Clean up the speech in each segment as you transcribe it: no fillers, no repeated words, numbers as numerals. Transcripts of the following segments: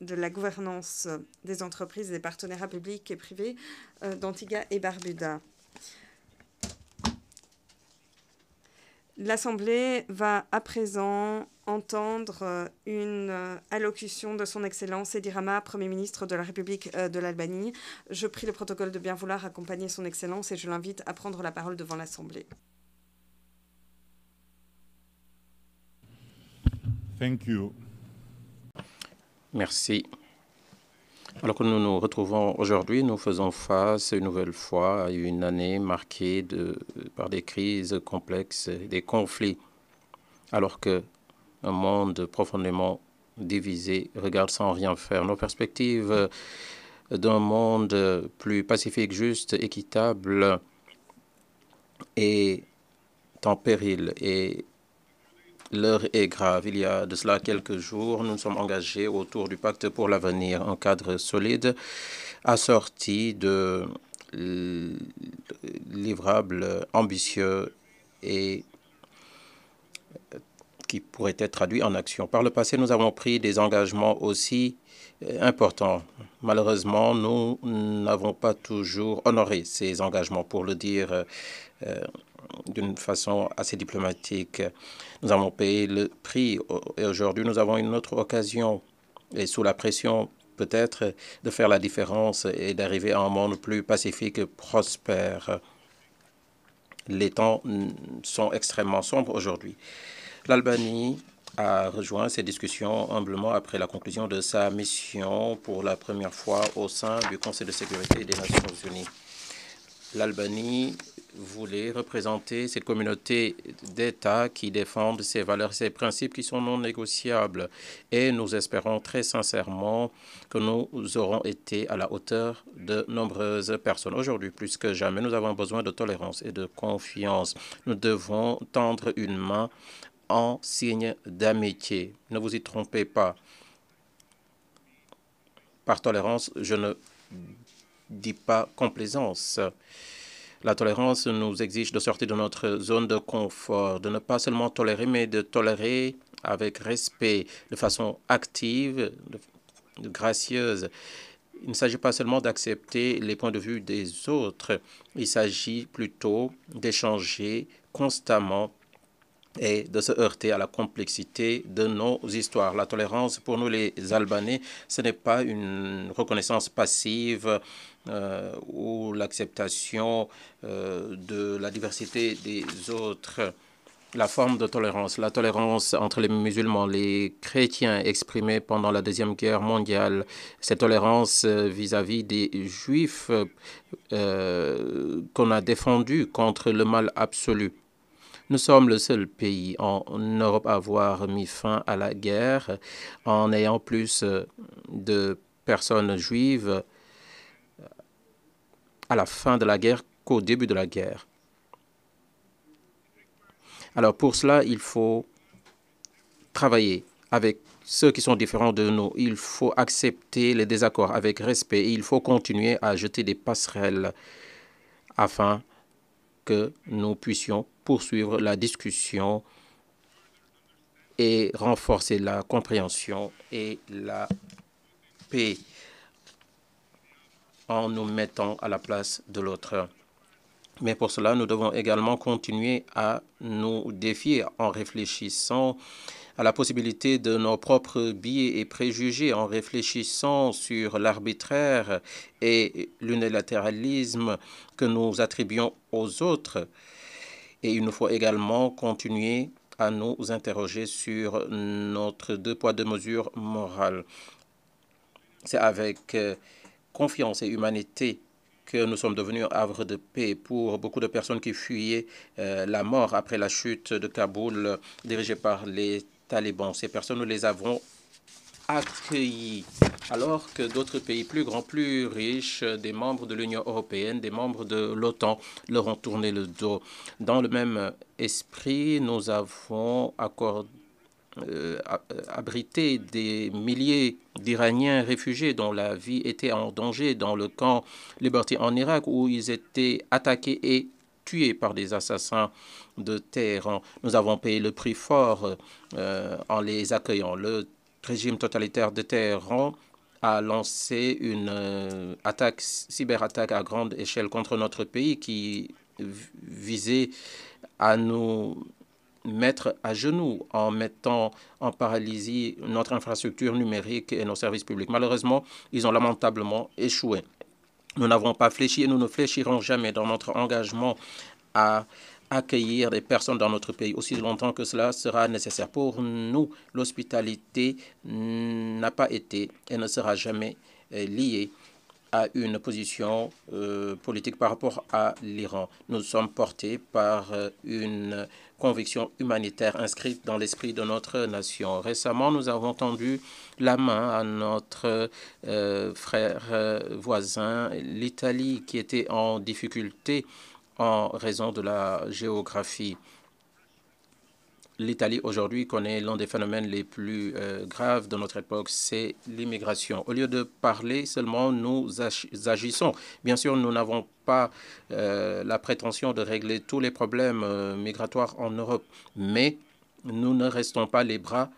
de la gouvernance des entreprises et des partenariats publics et privés d'Antigua et Barbuda. L'Assemblée va à présent entendre une allocution de son Excellence Edi Rama, Premier ministre de la République de l'Albanie. Je prie le protocole de bien vouloir accompagner son Excellence et je l'invite à prendre la parole devant l'Assemblée. Thank you. Merci. Alors que nous nous retrouvons aujourd'hui, nous faisons face une nouvelle fois à une année marquée par des crises complexes et des conflits, alors qu'un monde profondément divisé regarde sans rien faire. Nos perspectives d'un monde plus pacifique, juste, équitable est en péril et l'heure est grave. Il y a de cela quelques jours, nous nous sommes engagés autour du Pacte pour l'avenir, un cadre solide assorti de livrables ambitieux et qui pourraient être traduits en action. Par le passé, nous avons pris des engagements aussi importants. Malheureusement, nous n'avons pas toujours honoré ces engagements, pour le dire d'une façon assez diplomatique. Nous avons payé le prix et aujourd'hui, nous avons une autre occasion, et sous la pression peut-être, de faire la différence et d'arriver à un monde plus pacifique et prospère. Les temps sont extrêmement sombres aujourd'hui. L'Albanie a rejoint ces discussions humblement après la conclusion de sa mission pour la première fois au sein du Conseil de sécurité des Nations Unies. L'Albanie voulait représenter cette communauté d'États qui défendent ses valeurs, ses principes qui sont non négociables. Et nous espérons très sincèrement que nous aurons été à la hauteur de nombreuses personnes. Aujourd'hui, plus que jamais, nous avons besoin de tolérance et de confiance. Nous devons tendre une main en signe d'amitié. Ne vous y trompez pas. Par tolérance, je ne dis pas complaisance. La tolérance nous exige de sortir de notre zone de confort, de ne pas seulement tolérer, mais de tolérer avec respect, de façon active, gracieuse. Il ne s'agit pas seulement d'accepter les points de vue des autres, il s'agit plutôt d'échanger constamment et de se heurter à la complexité de nos histoires. La tolérance, pour nous les Albanais, ce n'est pas une reconnaissance passive ou l'acceptation de la diversité des autres. La forme de tolérance, la tolérance entre les musulmans, les chrétiens exprimée pendant la Deuxième Guerre mondiale, cette tolérance vis-à-vis des juifs qu'on a défendue contre le mal absolu. Nous sommes le seul pays en Europe à avoir mis fin à la guerre en ayant plus de personnes juives à la fin de la guerre qu'au début de la guerre. Alors pour cela, il faut travailler avec ceux qui sont différents de nous. Il faut accepter les désaccords avec respect et il faut continuer à jeter des passerelles afin que nous puissions poursuivre la discussion et renforcer la compréhension et la paix en nous mettant à la place de l'autre. Mais pour cela, nous devons également continuer à nous défier en réfléchissant à la possibilité de nos propres biais et préjugés, en réfléchissant sur l'arbitraire et l'unilatéralisme que nous attribuons aux autres. Et il nous faut également continuer à nous interroger sur notre deux poids, deux mesures morale. C'est avec confiance et humanité que nous sommes devenus havre de paix pour beaucoup de personnes qui fuyaient la mort après la chute de Kaboul dirigée par les Talibans. Ces personnes, nous les avons accueillies, alors que d'autres pays plus grands, plus riches, des membres de l'Union européenne, des membres de l'OTAN, leur ont tourné le dos. Dans le même esprit, nous avons abrité des milliers d'Iraniens réfugiés dont la vie était en danger dans le camp Liberty en Irak, où ils étaient attaqués et tués par des assassins de Téhéran. Nous avons payé le prix fort en les accueillant. Le régime totalitaire de Téhéran a lancé une cyberattaque à grande échelle contre notre pays qui visait à nous mettre à genoux en mettant en paralysie notre infrastructure numérique et nos services publics. Malheureusement, ils ont lamentablement échoué. Nous n'avons pas fléchi et nous ne fléchirons jamais dans notre engagement à accueillir des personnes dans notre pays aussi longtemps que cela sera nécessaire. Pour nous, l'hospitalité n'a pas été et ne sera jamais liée à une position politique par rapport à l'Iran. Nous sommes portés par une conviction humanitaire inscrite dans l'esprit de notre nation. Récemment, nous avons tendu la main à notre frère voisin, l'Italie, qui était en difficulté en raison de la géographie. L'Italie aujourd'hui connaît l'un des phénomènes les plus graves de notre époque, c'est l'immigration. Au lieu de parler seulement, nous agissons. Bien sûr, nous n'avons pas la prétention de régler tous les problèmes migratoires en Europe, mais nous ne restons pas les bras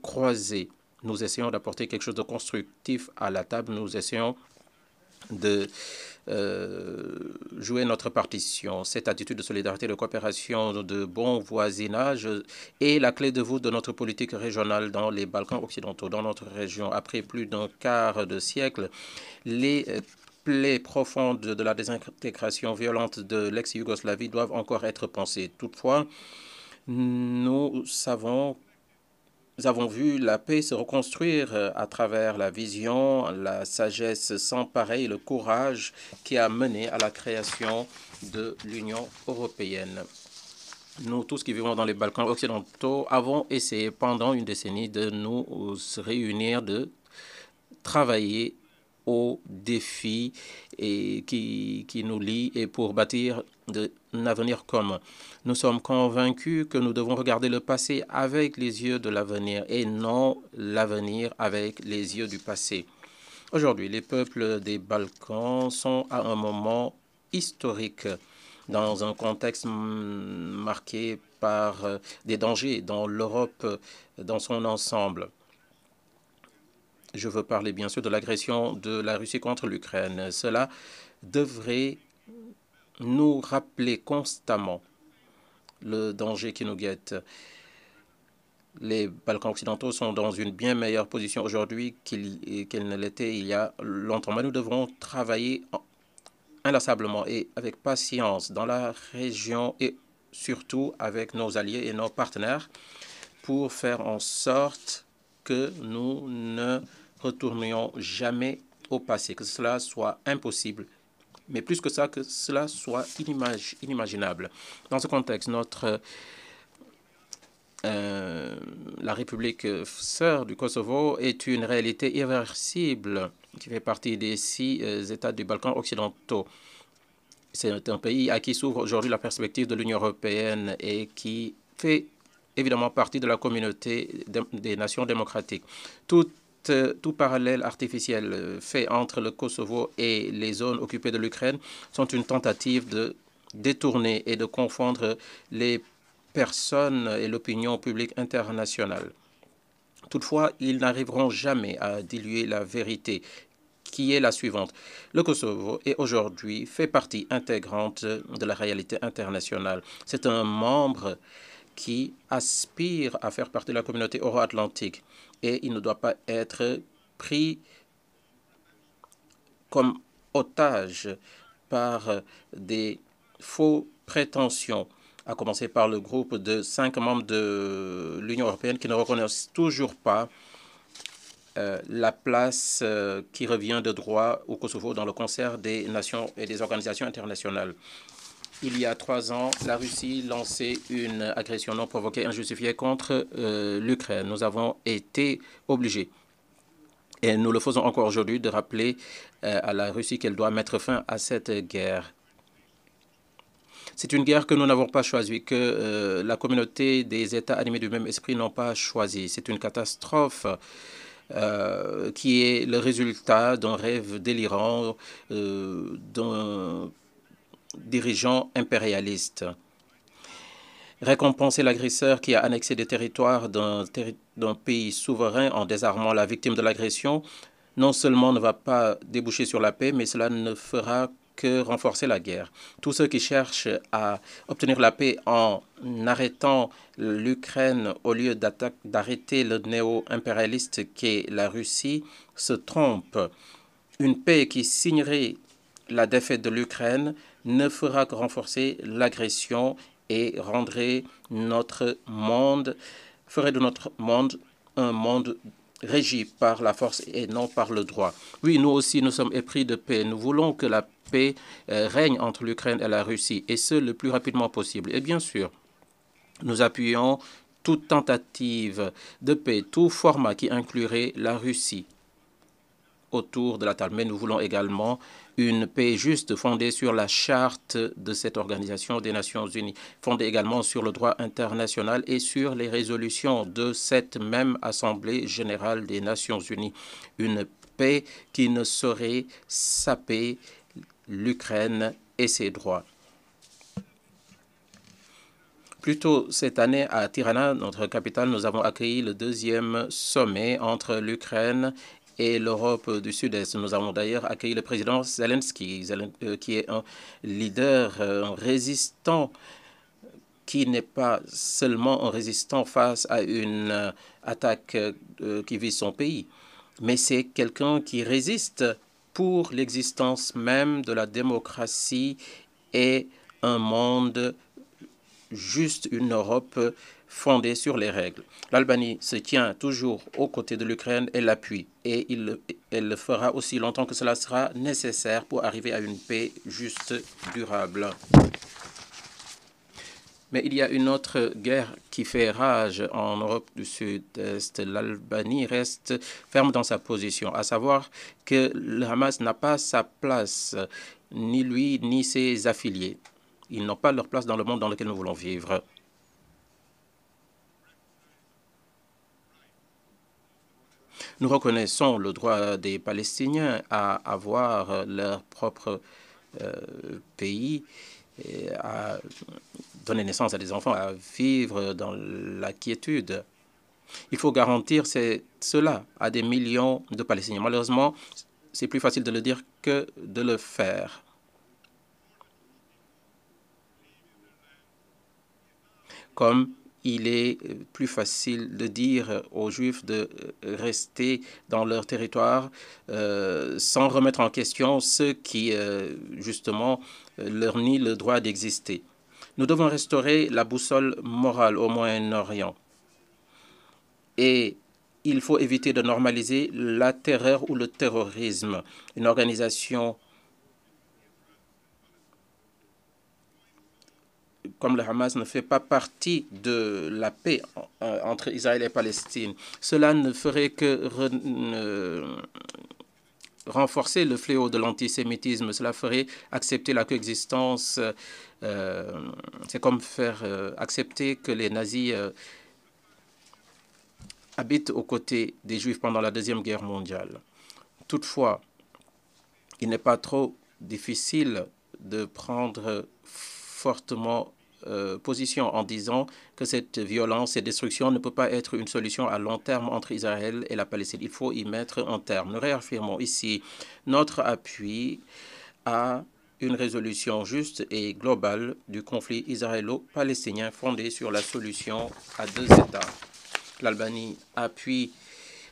croisés. Nous essayons d'apporter quelque chose de constructif à la table. Nous essayons de jouer notre partition. Cette attitude de solidarité, de coopération, de bon voisinage est la clé de voûte de notre politique régionale dans les Balkans occidentaux, dans notre région. Après plus d'un quart de siècle, les plaies profondes de la désintégration violente de l'ex-Yougoslavie doivent encore être pensées. Toutefois, nous avons vu la paix se reconstruire à travers la vision, la sagesse sans pareil, le courage qui a mené à la création de l'Union européenne. Nous tous qui vivons dans les Balkans occidentaux avons essayé pendant une décennie de nous réunir, de travailler aux défis qui nous lient et pour bâtir un avenir commun. Nous sommes convaincus que nous devons regarder le passé avec les yeux de l'avenir et non l'avenir avec les yeux du passé. Aujourd'hui, les peuples des Balkans sont à un moment historique dans un contexte marqué par des dangers dans l'Europe dans son ensemble. Je veux parler bien sûr de l'agression de la Russie contre l'Ukraine. Cela devrait nous rappeler constamment le danger qui nous guette. Les Balkans occidentaux sont dans une bien meilleure position aujourd'hui qu'ils ne l'étaient il y a longtemps. Mais nous devrons travailler inlassablement et avec patience dans la région et surtout avec nos alliés et nos partenaires pour faire en sorte que nous ne retournions jamais au passé, que cela soit impossible, mais plus que ça, que cela soit inimaginable. Dans ce contexte, notre la République sœur du Kosovo est une réalité irréversible qui fait partie des 6 États du Balkan occidentaux. C'est un pays à qui s'ouvre aujourd'hui la perspective de l'Union européenne et qui fait évidemment partie de la communauté des nations démocratiques. Tout parallèle artificiel fait entre le Kosovo et les zones occupées de l'Ukraine sont une tentative de détourner et de confondre les personnes et l'opinion publique internationale. Toutefois, ils n'arriveront jamais à diluer la vérité, qui est la suivante. Le Kosovo est aujourd'hui fait partie intégrante de la réalité internationale. C'est un membre qui aspire à faire partie de la communauté euro-atlantique et il ne doit pas être pris comme otage par des faux prétentions, à commencer par le groupe de 5 membres de l'Union européenne qui ne reconnaissent toujours pas la place qui revient de droit au Kosovo dans le concert des nations et des organisations internationales. Il y a 3 ans, la Russie lançait une agression non provoquée, injustifiée contre l'Ukraine. Nous avons été obligés, et nous le faisons encore aujourd'hui, de rappeler à la Russie qu'elle doit mettre fin à cette guerre. C'est une guerre que nous n'avons pas choisie, que la communauté des États animés du même esprit n'ont pas choisie. C'est une catastrophe qui est le résultat d'un rêve délirant, d'un dirigeants impérialistes. Récompenser l'agresseur qui a annexé des territoires d'un pays souverain en désarmant la victime de l'agression non seulement ne va pas déboucher sur la paix, mais cela ne fera que renforcer la guerre. Tous ceux qui cherchent à obtenir la paix en arrêtant l'Ukraine au lieu d'arrêter le néo-impérialiste qu'est la Russie se trompent. Une paix qui signerait la défaite de l'Ukraine ne fera que renforcer l'agression et rendrait notre monde, ferait de notre monde un monde régi par la force et non par le droit. Oui, nous aussi, nous sommes épris de paix. Nous voulons que la paix règne entre l'Ukraine et la Russie, et ce, le plus rapidement possible. Et bien sûr, nous appuyons toute tentative de paix, tout format qui inclurait la Russie autour de la table. Mais nous voulons également une paix juste fondée sur la charte de cette Organisation des Nations Unies, fondée également sur le droit international et sur les résolutions de cette même Assemblée générale des Nations Unies. Une paix qui ne saurait saper l'Ukraine et ses droits. Plus tôt cette année, à Tirana, notre capitale, nous avons accueilli le deuxième sommet entre l'Ukraine et l'Europe du Sud-Est. Nous avons d'ailleurs accueilli le président Zelensky, qui est un leader, un résistant, qui n'est pas seulement un résistant face à une attaque qui vise son pays, mais c'est quelqu'un qui résiste pour l'existence même de la démocratie et un monde juste, une Europe fondée sur les règles. L'Albanie se tient toujours aux côtés de l'Ukraine et l'appuie, et elle le fera aussi longtemps que cela sera nécessaire pour arriver à une paix juste, durable. Mais il y a une autre guerre qui fait rage en Europe du Sud-Est. L'Albanie reste ferme dans sa position, à savoir que le Hamas n'a pas sa place, ni lui, ni ses affiliés. Ils n'ont pas leur place dans le monde dans lequel nous voulons vivre. Nous reconnaissons le droit des Palestiniens à avoir leur propre pays, et à donner naissance à des enfants, à vivre dans la quiétude. Il faut garantir cela à des millions de Palestiniens. Malheureusement, c'est plus facile de le dire que de le faire. Comme il est plus facile de dire aux Juifs de rester dans leur territoire sans remettre en question ce qui, justement, leur nie le droit d'exister. Nous devons restaurer la boussole morale au Moyen-Orient. Et il faut éviter de normaliser la terreur ou le terrorisme. Une organisation comme le Hamas ne fait pas partie de la paix entre Israël et Palestine. Cela ne ferait que renforcer le fléau de l'antisémitisme. Cela ferait accepter la coexistence. C'est comme faire accepter que les nazis habitent aux côtés des Juifs pendant la Deuxième Guerre mondiale. Toutefois, il n'est pas trop difficile de prendre fortement position en disant que cette violence, cette destruction ne peut pas être une solution à long terme entre Israël et la Palestine. Il faut y mettre un terme. Nous réaffirmons ici notre appui à une résolution juste et globale du conflit israélo-palestinien fondée sur la solution à deux États. L'Albanie appuie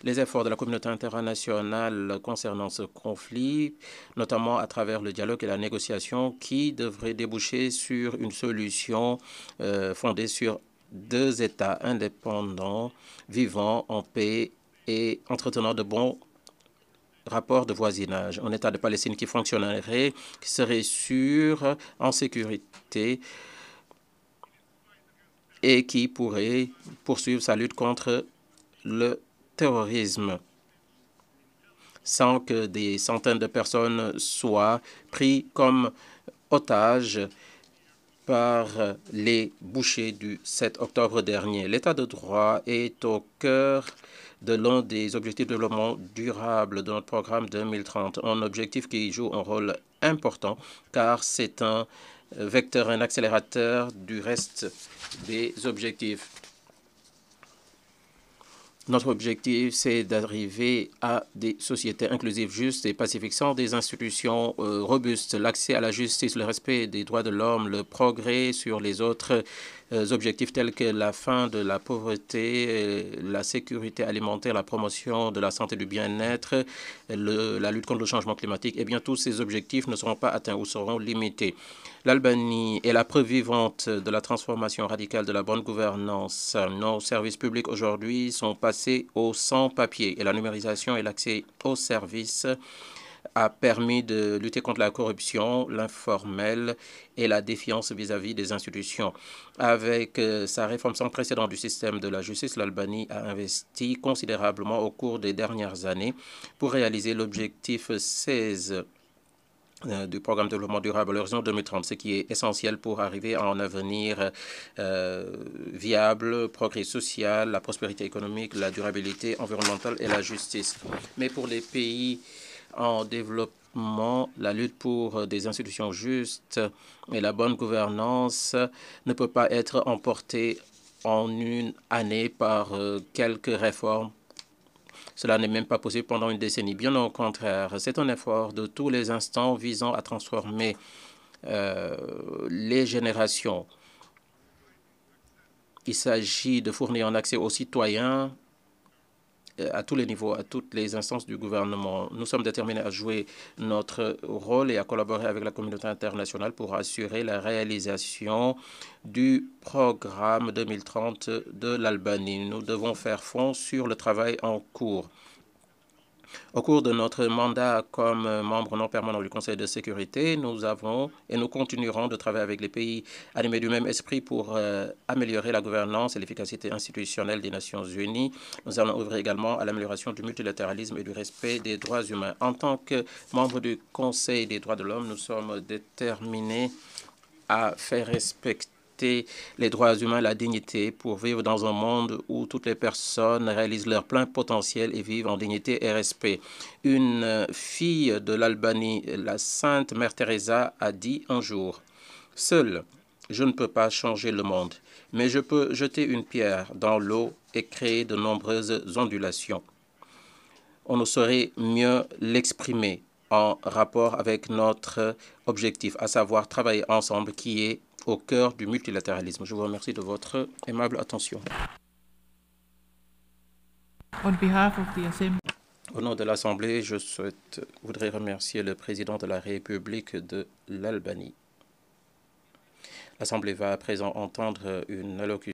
les efforts de la communauté internationale concernant ce conflit, notamment à travers le dialogue et la négociation qui devraient déboucher sur une solution fondée sur deux États indépendants, vivant en paix et entretenant de bons rapports de voisinage. Un État de Palestine qui fonctionnerait, qui serait sûr, en sécurité, et qui pourrait poursuivre sa lutte contre le terrorisme, sans que des centaines de personnes soient prises comme otages par les bouchers du 7 octobre dernier. L'état de droit est au cœur de l'un des objectifs de développement durable de notre programme 2030, un objectif qui joue un rôle important car c'est un vecteur, un accélérateur du reste des objectifs. Notre objectif, c'est d'arriver à des sociétés inclusives, justes et pacifiques, sans des institutions robustes. L'accès à la justice, le respect des droits de l'homme, le progrès sur les autres objectifs tels que la fin de la pauvreté, la sécurité alimentaire, la promotion de la santé et du bien-être, la lutte contre le changement climatique, eh bien tous ces objectifs ne seront pas atteints ou seront limités. L'Albanie est la preuve vivante de la transformation radicale de la bonne gouvernance. Nos services publics aujourd'hui sont passés au sans-papier et la numérisation et l'accès aux services a permis de lutter contre la corruption, l'informel et la défiance vis-à-vis des institutions. Avec sa réforme sans précédent du système de la justice, l'Albanie a investi considérablement au cours des dernières années pour réaliser l'objectif 16 du programme de développement durable à l'horizon 2030, ce qui est essentiel pour arriver à un avenir viable, progrès social, la prospérité économique, la durabilité environnementale et la justice. Mais pour les pays en développement, la lutte pour des institutions justes et la bonne gouvernance ne peut pas être emportée en une année par quelques réformes. Cela n'est même pas possible pendant une décennie. Bien au contraire, c'est un effort de tous les instants visant à transformer les générations. Il s'agit de fournir un accès aux citoyens à tous les niveaux, à toutes les instances du gouvernement. Nous sommes déterminés à jouer notre rôle et à collaborer avec la communauté internationale pour assurer la réalisation du programme 2030 de l'Albanie. Nous devons faire fond sur le travail en cours. Au cours de notre mandat comme membre non permanent du Conseil de sécurité, nous avons et nous continuerons de travailler avec les pays animés du même esprit pour améliorer la gouvernance et l'efficacité institutionnelle des Nations Unies. Nous allons ouvrir également à l'amélioration du multilatéralisme et du respect des droits humains. En tant que membre du Conseil des droits de l'homme, nous sommes déterminés à faire respecter les droits humains, la dignité, pour vivre dans un monde où toutes les personnes réalisent leur plein potentiel et vivent en dignité et respect. Une fille de l'Albanie, la sainte Mère Teresa, a dit un jour: « Seule, je ne peux pas changer le monde, mais je peux jeter une pierre dans l'eau et créer de nombreuses ondulations. » On ne saurait mieux l'exprimer en rapport avec notre objectif, à savoir travailler ensemble, qui est au cœur du multilatéralisme. Je vous remercie de votre aimable attention. Au nom de l'Assemblée, voudrais remercier le président de la République de l'Albanie. L'Assemblée va à présent entendre une allocution.